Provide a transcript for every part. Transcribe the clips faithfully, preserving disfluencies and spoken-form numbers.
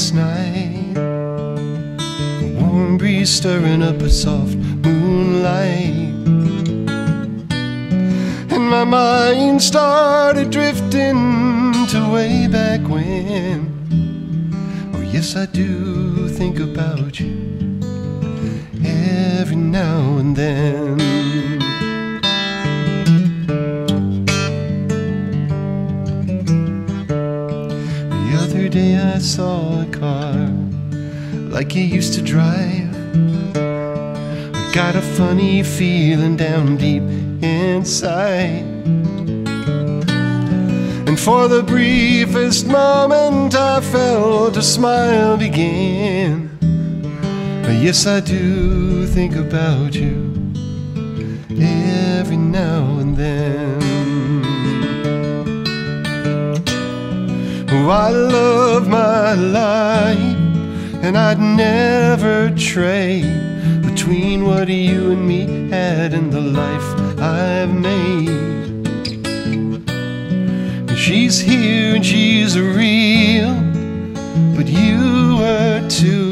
last night warm breeze stirring up a soft moonlight, and my mind started drifting to way back when. Oh yes, I do think about you every now and then. The other day I saw a car like you used to drive. I got a funny feeling down deep inside, and for the briefest moment I felt a smile begin. Yes, I do think about you every now and then. Oh, I love my life, and I'd never trade between what you and me had and the life I've made. She's here and she's real, but you were too.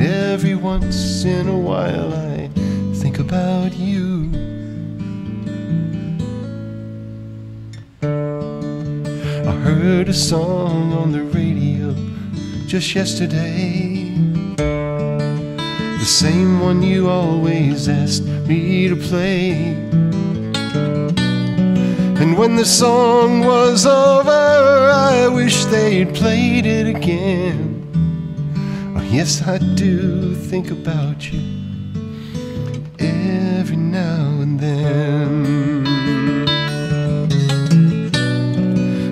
Every once in a while I think about you. I heard a song on the radio just yesterday, the same one you always asked me to play. And when the song was over, I wish they'd played it again. Yes, I do think about you every now and then.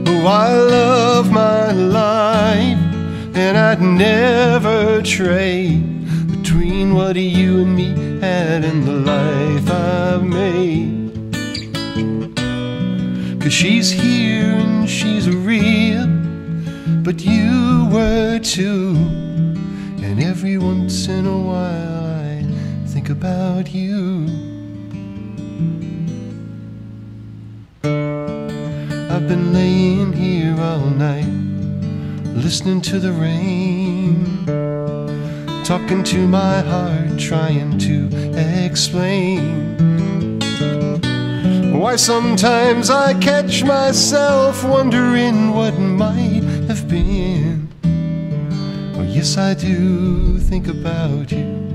Oh, I love my life, and I'd never trade between what you and me had and the life I've made. 'Cause she's here and she's real, but you were too. And every once in a while I think about you. I've been laying here all night, listening to the rain, talking to my heart, trying to explain why sometimes I catch myself wondering what might have been. Yes, I do think about you